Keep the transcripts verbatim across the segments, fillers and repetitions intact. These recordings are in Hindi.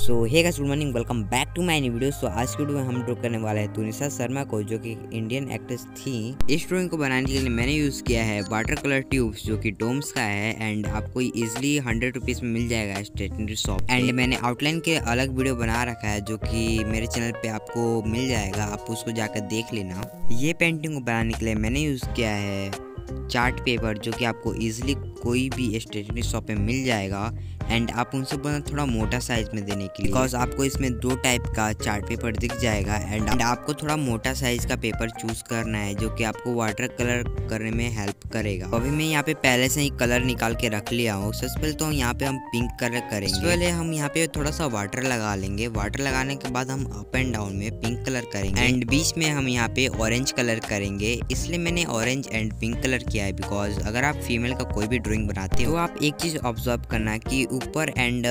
So hey guys good morning, welcome back to my new video. So आज की वीडियो में हम ड्रॉ करने वाले हैं तुनिशा शर्मा को, जो कि इंडियन एक्ट्रेस थी। इस ड्रॉइंग को बनाने के लिए मैंने यूज़ किया है वाटर कलर ट्यूब्स, जो कि डोम्स का है एंड आपको इजीली हंड्रेड रुपीज़ में मिल जाएगा स्टेशनरी शॉप। एंड मैंने आउटलाइन के अलग वीडियो बना रखा है जो कि मेरे चैनल पर आपको मिल जाएगा, आप उसको जाकर देख लेना। ये पेंटिंग को बनाने के लिए मैंने यूज़ किया है चार्ट पेपर, जो कि आपको इजीली कोई भी स्टेशनरी शॉप में मिल जाएगा। एंड आप उनसे बोलना थोड़ा मोटा साइज में देने के लिए, बिकॉज आपको इसमें दो टाइप का चार्ट पेपर दिख जाएगा एंड आपको थोड़ा मोटा साइज का पेपर चूज करना है जो कि आपको वाटर कलर करने में हेल्प करेगा। अभी मैं यहाँ पे पहले से ही कलर निकाल के रख लिया हूँ। सबसे पहले तो यहाँ पे हम पिंक कलर करेंगे। पहले हम यहाँ पे थोड़ा सा वाटर लगा लेंगे। वाटर लगाने के बाद हम अप एंड डाउन में पिंक कलर करेंगे एंड बीच में हम यहाँ पे ऑरेंज कलर करेंगे। इसलिए मैंने ऑरेंज एंड पिंक कलर किया है, बिकॉज अगर आप फीमेल का कोई भी ड्राइंग बनाते हो तो आप एक चीज ऑब्जर्व करना कि ऊपर एंड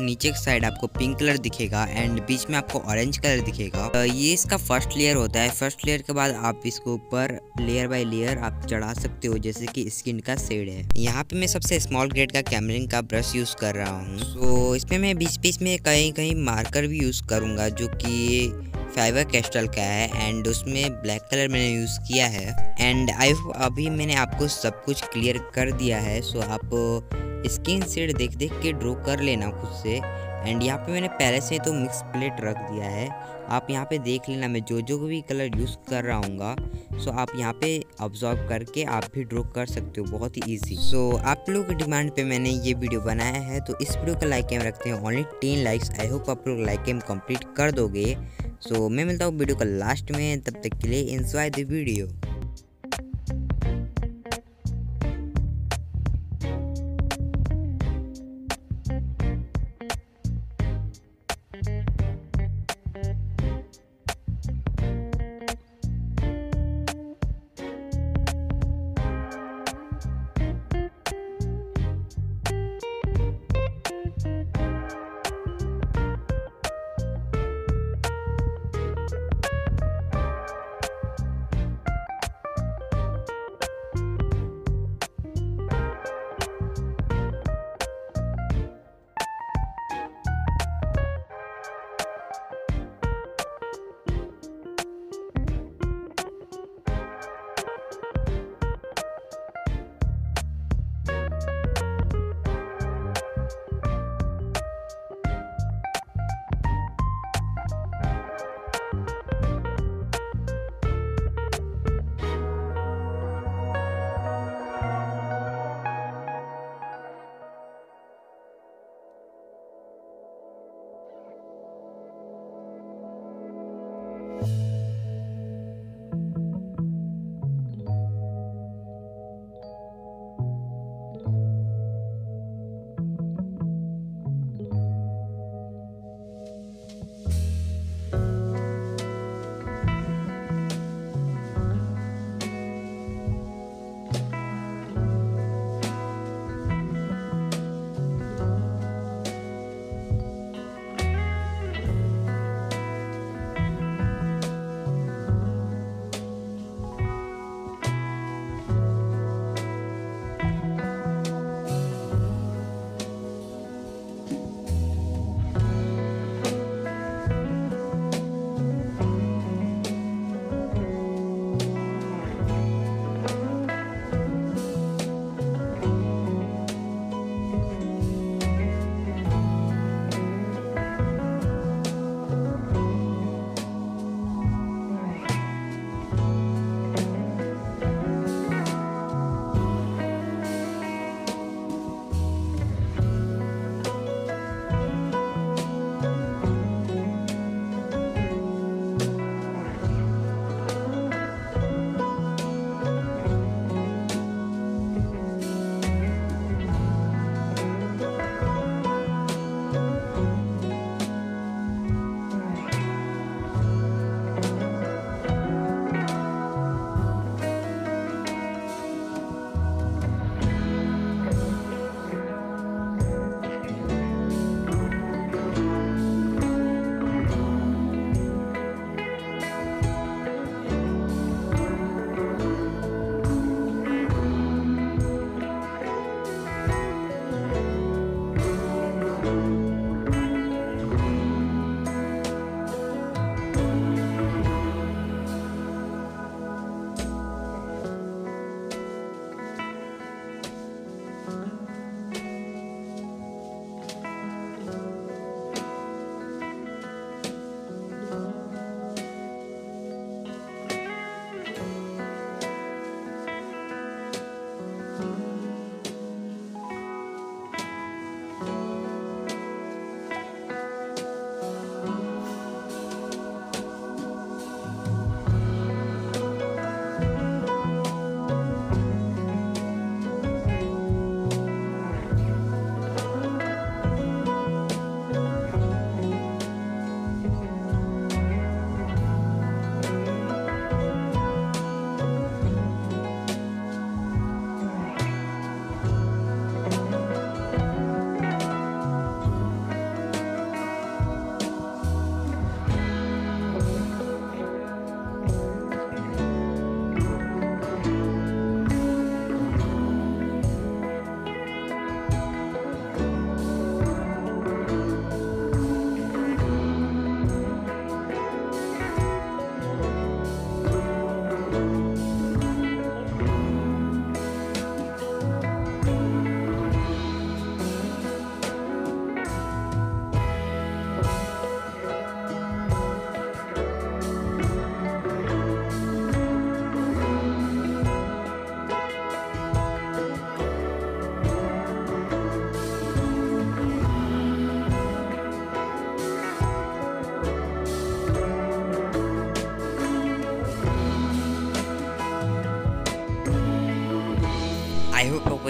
नीचे की साइड आपको पिंक कलर दिखेगा एंड बीच में आपको ऑरेंज कलर दिखेगा। ये इसका फर्स्ट लेयर होता है। फर्स्ट लेयर के बाद आप इसको ऊपर लेयर बाय लेयर आप चढ़ा सकते हो, जैसे कि स्किन का शेड है। यहाँ पे मैं सबसे स्मॉल ग्रेड का कैमलिन का ब्रश यूज कर रहा हूँ। तो इसमें मैं बीच बीच में कहीं कहीं मार्कर भी यूज करूंगा, जो कि फाइबर कैस्टल का है एंड उसमें ब्लैक कलर मैंने यूज़ किया है। एंड आई होप अभी मैंने आपको सब कुछ क्लियर कर दिया है। सो आप स्किन शेड देख देख के ड्रॉ कर लेना खुद से। एंड यहाँ पे मैंने पहले से तो मिक्स प्लेट रख दिया है, आप यहाँ पे देख लेना। मैं जो जो भी कलर यूज़ कर रहा हूँ सो आप यहाँ पे ऑब्जर्व करके आप भी ड्रॉ कर सकते हो, बहुत ही इजी। सो आप लोगों की डिमांड पे मैंने ये वीडियो बनाया है। तो इस वीडियो का लाइक एम रखते हैं only ten likes. I hope आप लोग लाइक एम कम्प्लीट कर दोगे। सो so, मैं मिलता हूँ वीडियो का लास्ट में, तब तक के लिए एंजॉय द वीडियो।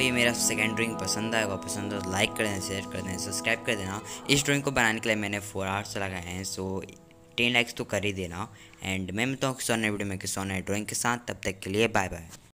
आपको ये मेरा सेकेंड ड्राइंग पसंद आएगा, पसंद हो तो लाइक कर देना, शेयर कर देना, सब्सक्राइब कर देना। इस ड्राइंग को बनाने के लिए मैंने फोर आवर्स लगाए हैं, सो टेन लाइक्स तो कर ही देना। एंड मैं मिलता हूँ किसी और नए वीडियो में किसी और नए ड्राइंग के साथ, तब तक के लिए बाय बाय।